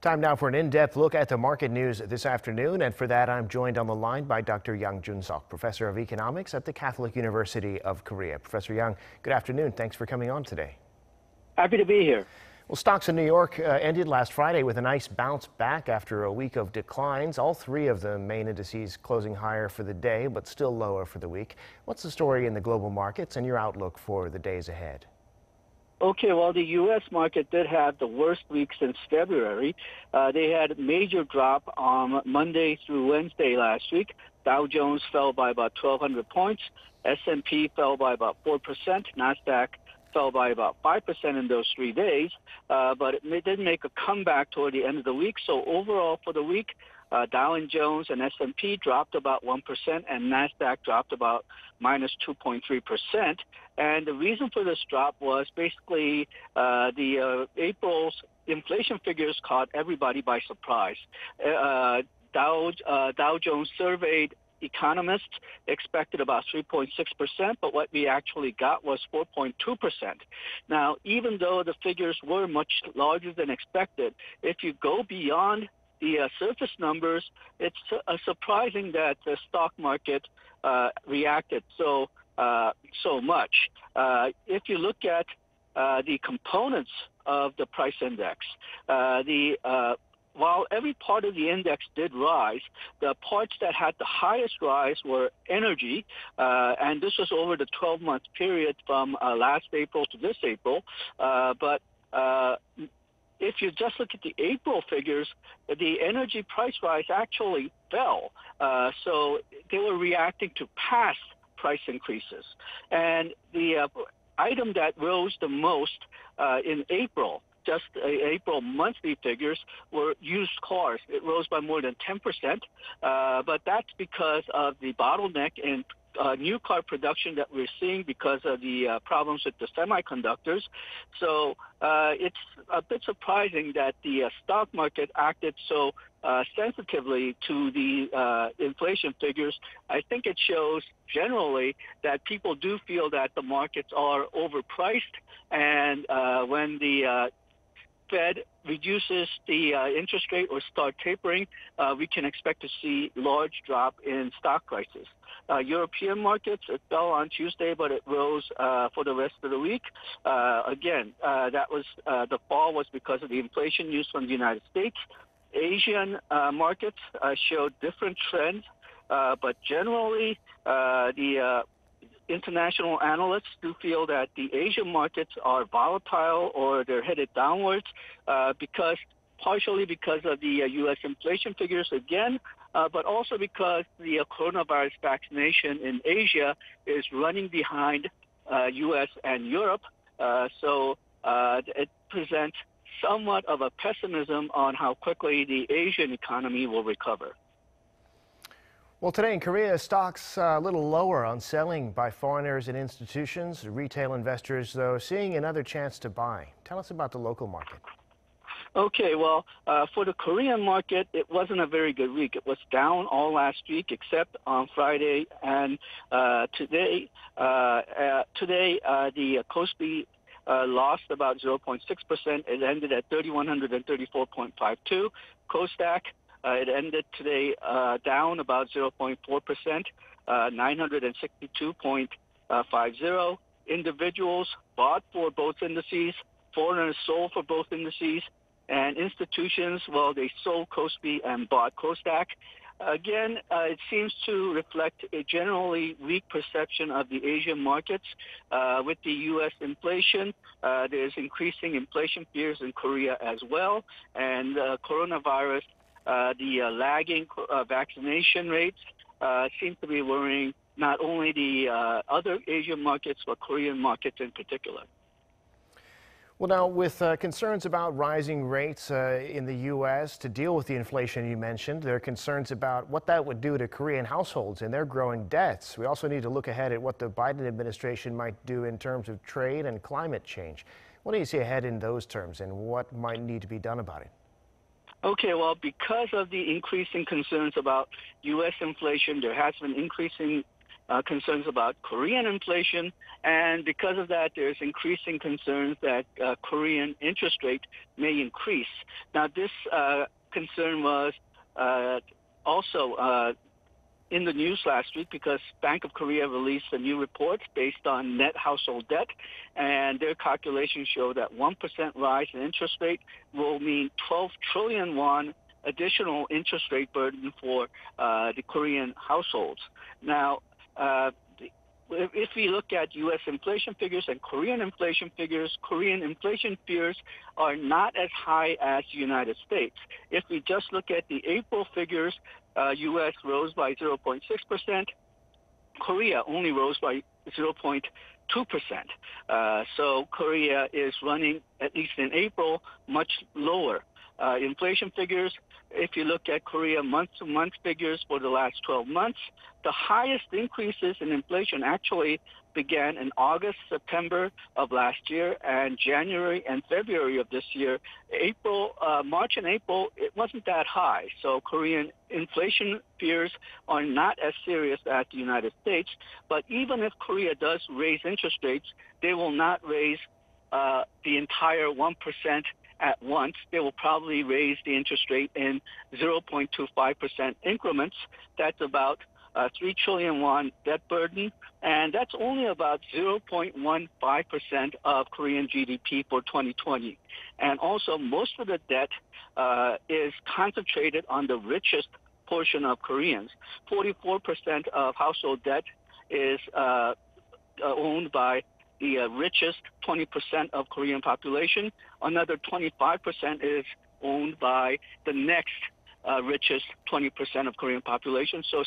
Time now for an in-depth look at the market news this afternoon, and for that I'm joined on the line by Dr. Yang Jun-sok, Professor of Economics at the Catholic University of Korea. Professor Yang, good afternoon. Thanks for coming on today. Happy to be here. Well, stocks in New York ended last Friday with a nice bounce back after a week of declines. All three of the main indices closing higher for the day, but still lower for the week. What's the story in the global markets and your outlook for the days ahead? Okay, well, the U.S. market did have the worst week since February. They had a major drop on Monday through Wednesday last week. Dow Jones fell by about 1,200 points. S&P fell by about 4%. Nasdaq fell by about 5% in those 3 days. But it did make a comeback toward the end of the week. So overall for the week, Dow and Jones and S&P dropped about 1%, and Nasdaq dropped about minus 2.3%. And the reason for this drop was basically April's inflation figures caught everybody by surprise. Dow Jones surveyed economists expected about 3.6%, but what we actually got was 4.2%. Now, even though the figures were much larger than expected, if you go beyond the surface numbers, it's surprising that the stock market reacted so much. If you look at the components of the price index, while every part of the index did rise, the parts that had the highest rise were energy, and this was over the 12-month period from last April to this April. If you just look at the April figures, the energy price rise actually fell. So they were reacting to past price increases. And the item that rose the most in April, just April monthly figures, were used cars. It rose by more than 10%, but that's because of the bottleneck in new car production that we're seeing because of the problems with the semiconductors. So it's a bit surprising that the stock market acted so sensitively to the inflation figures. I think it shows generally that people do feel that the markets are overpriced, and when the Fed reduces the interest rate or start tapering, we can expect to see large drop in stock prices. European markets, it fell on Tuesday, but it rose for the rest of the week. That was the fall was because of the inflation news from the United States. Asian markets showed different trends, but generally the international analysts do feel that the Asian markets are volatile or they're headed downwards partially because of the U.S. inflation figures again, but also because the coronavirus vaccination in Asia is running behind U.S. and Europe. So it presents somewhat of a pessimism on how quickly the Asian economy will recover. Well, today in Korea, stocks a little lower on selling by foreigners and institutions. Retail investors, though, seeing another chance to buy. Tell us about the local market. Okay, well, for the Korean market, it wasn't a very good week. It was down all last week except on Friday and today. Today, the Kospi lost about 0.6%. It ended at 3,134.52. Kosdaq, it ended today down about 0.4%, 962.50. Individuals bought for both indices, foreigners sold for both indices, and institutions, well, they sold Kospi and bought Kosdaq. Again, it seems to reflect a generally weak perception of the Asian markets. With the U.S. inflation, there's increasing inflation fears in Korea as well, and coronavirus. The lagging vaccination rates seem to be worrying not only the other Asian markets, but Korean markets in particular. Well, now, with concerns about rising rates in the U.S. to deal with the inflation you mentioned, there are concerns about what that would do to Korean households and their growing debts. We also need to look ahead at what the Biden administration might do in terms of trade and climate change. What do you see ahead in those terms, and what might need to be done about it? Okay, well, because of the increasing concerns about U.S. inflation, there has been increasing concerns about Korean inflation, and because of that, there's increasing concerns that Korean interest rate may increase. Now, this concern was also in the news last week because Bank of Korea released a new report based on net household debt, and their calculations show that 1% rise in interest rate will mean 12 trillion won additional interest rate burden for the Korean households. Now, if we look at U.S. inflation figures and Korean inflation figures, Korean inflation fears are not as high as the United States. If we just look at the April figures, U.S. rose by 0.6%. Korea only rose by 0.2%. So Korea is running, at least in April, much lower. Inflation figures, if you look at Korea month-to-month figures for the last 12 months, the highest increases in inflation actually began in August, September of last year, and January and February of this year. March and April, it wasn't that high. So Korean inflation fears are not as serious as the United States. But even if Korea does raise interest rates, they will not raise the entire 1% at once. They will probably raise the interest rate in 0.25% increments. That's about 3 trillion won debt burden, and that's only about 0.15% of Korean GDP for 2020. And also, most of the debt is concentrated on the richest portion of Koreans. 44% of household debt is owned by the richest 20% of Korean population. Another 25% is owned by the next richest 20% of Korean population. So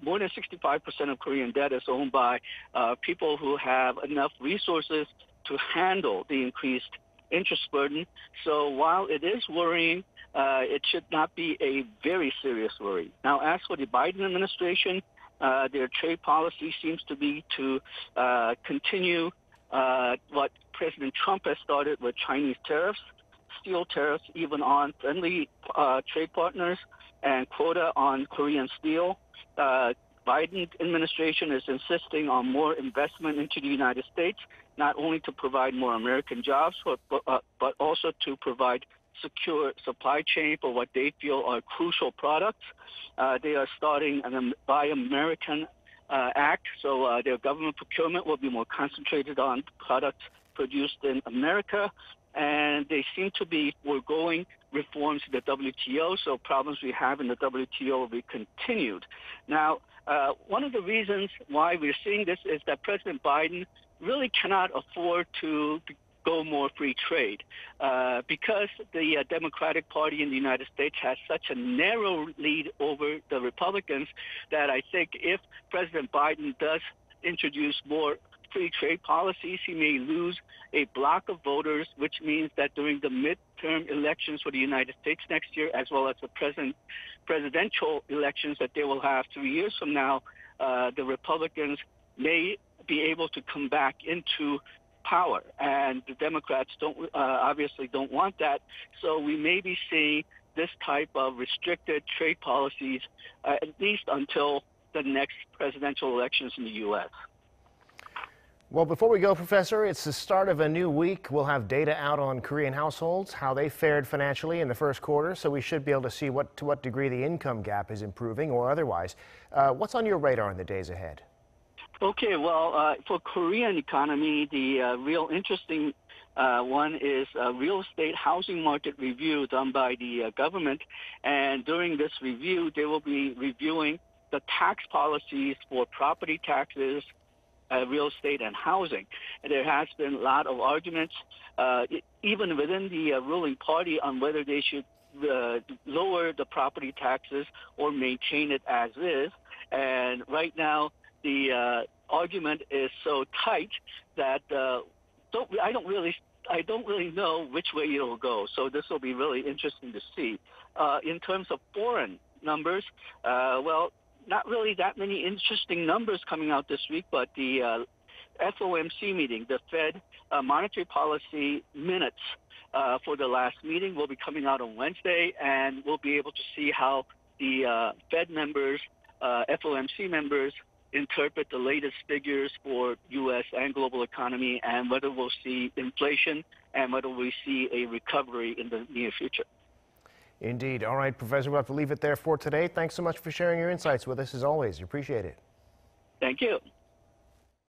more than 65% of Korean debt is owned by people who have enough resources to handle the increased interest burden. So while it is worrying, it should not be a very serious worry. Now, as for the Biden administration, their trade policy seems to be to continue what President Trump has started with Chinese tariffs, steel tariffs even on friendly trade partners, and quota on Korean steel. Biden administration is insisting on more investment into the United States, not only to provide more American jobs, but also to provide secure supply chain for what they feel are crucial products. They are starting an Buy American Act, so their government procurement will be more concentrated on products produced in America. And they seem to be foregoing reforms to the WTO, so problems we have in the WTO will be continued. Now, one of the reasons why we're seeing this is that President Biden really cannot afford to go more free trade because the Democratic Party in the United States has such a narrow lead over the Republicans that I think if President Biden does introduce more free trade policies, he may lose a block of voters, which means that during the midterm elections for the United States next year, as well as the presidential elections that they will have 3 years from now, the Republicans may be able to come back into power, and the Democrats obviously don't want that. So we may be seeing this type of restricted trade policies at least until the next presidential elections in the U.S. Well, before we go, Professor, it's the start of a new week. We'll have data out on Korean households, how they fared financially in the first quarter, so we should be able to see to what degree the income gap is improving or otherwise. What's on your radar in the days ahead? Okay, well, for Korean economy, the real interesting one is a real estate housing market review done by the government. And during this review, they will be reviewing the tax policies for property taxes, real estate and housing. And there has been a lot of arguments, even within the ruling party, on whether they should lower the property taxes or maintain it as is. And right now, the argument is so tight that I don't really know which way it will go. So this will be really interesting to see. In terms of foreign numbers, not really that many interesting numbers coming out this week, but the FOMC meeting, the Fed monetary policy minutes for the last meeting will be coming out on Wednesday, and we'll be able to see how the Fed members FOMC members interpret the latest figures for U.S. and global economy and whether we'll see inflation and whether we see a recovery in the near future. Indeed. All right, Professor, we'll have to leave it there for today. Thanks so much for sharing your insights with us, as always. Appreciate it. Thank you.